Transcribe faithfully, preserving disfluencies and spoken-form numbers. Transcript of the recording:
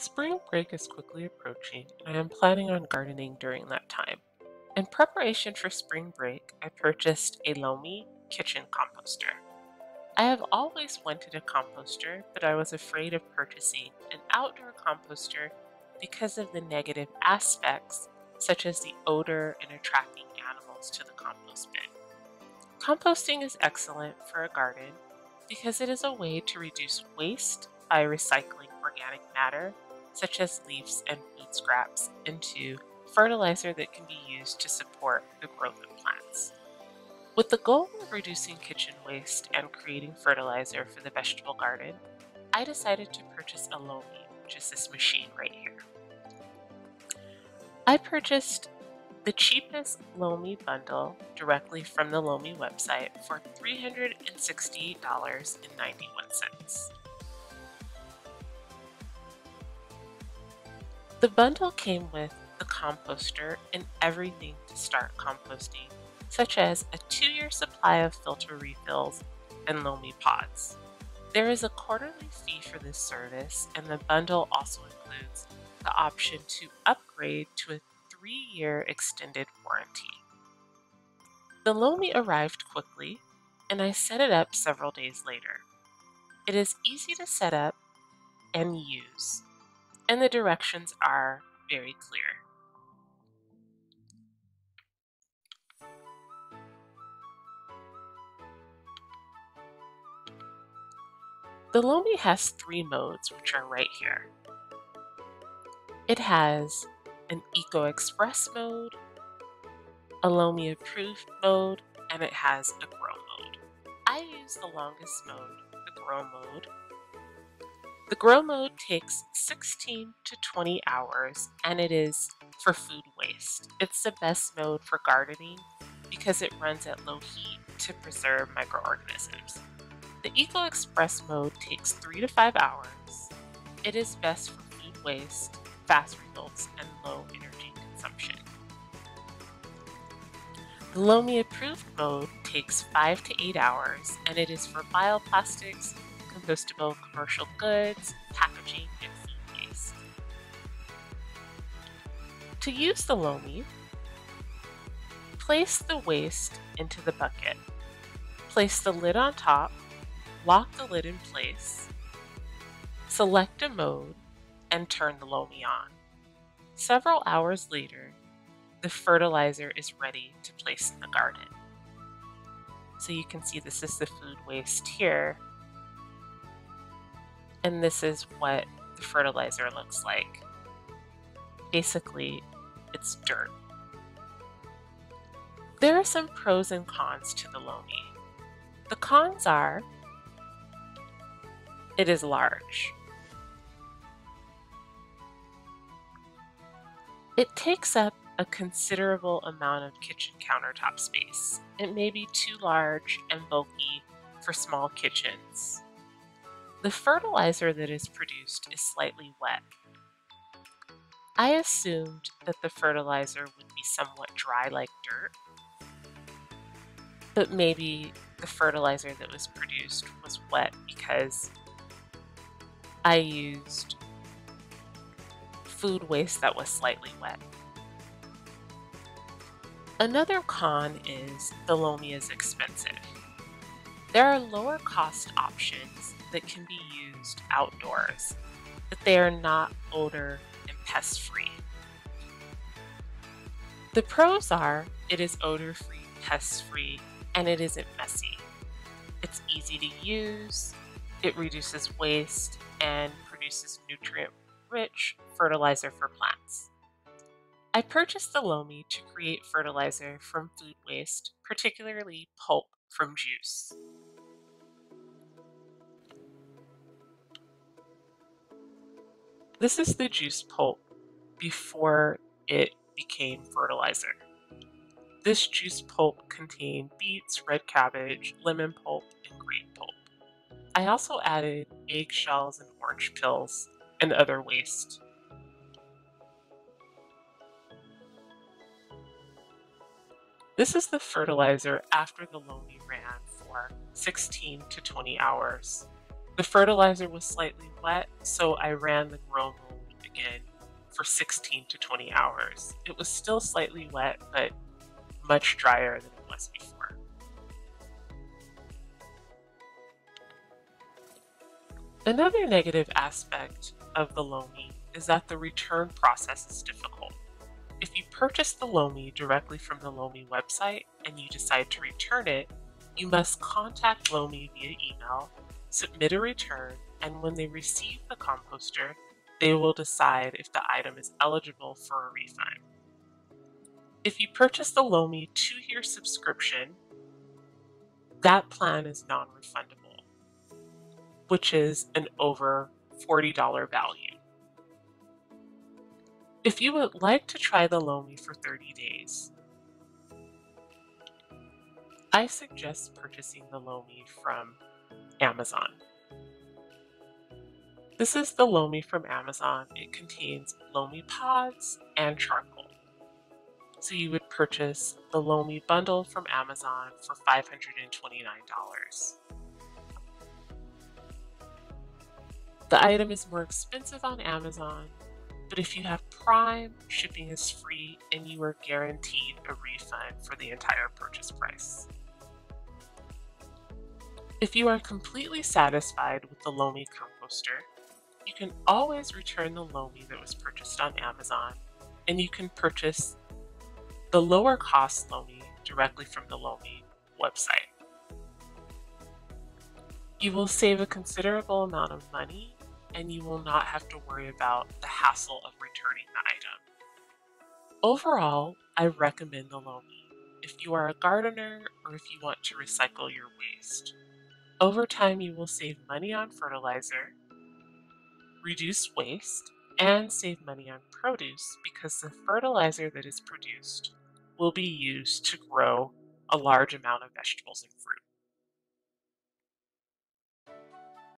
Spring break is quickly approaching, and I am planning on gardening during that time. In preparation for spring break, I purchased a Lomi kitchen composter. I have always wanted a composter, but I was afraid of purchasing an outdoor composter because of the negative aspects, such as the odor and attracting animals to the compost bin. Composting is excellent for a garden because it is a way to reduce waste by recycling organic matter, such as leaves and food scraps, into fertilizer that can be used to support the growth of plants. With the goal of reducing kitchen waste and creating fertilizer for the vegetable garden, I decided to purchase a Lomi, which is this machine right here. I purchased the cheapest Lomi bundle directly from the Lomi website for three hundred sixty-eight dollars and ninety-one cents. The bundle came with the composter and everything to start composting, such as a two-year supply of filter refills and Lomi pods. There is a quarterly fee for this service, and the bundle also includes the option to upgrade to a three-year extended warranty. The Lomi arrived quickly, and I set it up several days later. It is easy to set up and use, and the directions are very clear. The Lomi has three modes, which are right here. It has an Eco Express mode, a Lomi Approved mode, and it has a Grow mode. I use the longest mode, the Grow mode. The Grow mode takes sixteen to twenty hours, and it is for food waste. It's the best mode for gardening because it runs at low heat to preserve microorganisms. The Eco Express mode takes three to five hours. It is best for food waste, fast results, and low energy consumption. The Lomi Approved mode takes five to eight hours, and it is for bioplastics, compostable commercial goods, packaging, and food waste. To use the Lomi, place the waste into the bucket. Place the lid on top. Lock the lid in place, select a mode, and turn the Lomi on. Several hours later, the fertilizer is ready to place in the garden. So you can see this is the food waste here, and this is what the fertilizer looks like. Basically, it's dirt. There are some pros and cons to the Lomi. The cons are: it is large. It takes up a considerable amount of kitchen countertop space. It may be too large and bulky for small kitchens. The fertilizer that is produced is slightly wet. I assumed that the fertilizer would be somewhat dry like dirt, but maybe the fertilizer that was produced was wet because I used food waste that was slightly wet. Another con is the Lomi is expensive. There are lower cost options that can be used outdoors, but they are not odor and pest free. The pros are it is odor free, pest free, and it isn't messy. It's easy to use, it reduces waste, and produces nutrient-rich fertilizer for plants. I purchased the Lomi to create fertilizer from food waste, particularly pulp from juice. This is the juice pulp before it became fertilizer. This juice pulp contained beets, red cabbage, lemon pulp, and grape pulp. I also added eggshells and orange peels and other waste. This is the fertilizer after the Lomi ran for sixteen to twenty hours. The fertilizer was slightly wet, so I ran the Grow mode in for sixteen to twenty hours. It was still slightly wet, but much drier than it was before. Another negative aspect of the Lomi is that the return process is difficult. If you purchase the Lomi directly from the Lomi website and you decide to return it, you must contact Lomi via email, submit a return, and when they receive the composter, they will decide if the item is eligible for a refund. If you purchase the Lomi two-year subscription, that plan is non-refundable, which is an over forty dollar value. If you would like to try the Lomi for thirty days, I suggest purchasing the Lomi from Amazon. This is the Lomi from Amazon. It contains Lomi pods and charcoal. So you would purchase the Lomi bundle from Amazon for five hundred twenty-nine dollars. The item is more expensive on Amazon, but if you have Prime, shipping is free and you are guaranteed a refund for the entire purchase price. If you are completely satisfied with the Lomi composter, you can always return the Lomi that was purchased on Amazon, and you can purchase the lower cost Lomi directly from the Lomi website. You will save a considerable amount of money, and you will not have to worry about the hassle of returning the item. Overall, I recommend the Lomi if you are a gardener or if you want to recycle your waste. Over time, you will save money on fertilizer, reduce waste, and save money on produce because the fertilizer that is produced will be used to grow a large amount of vegetables and fruit.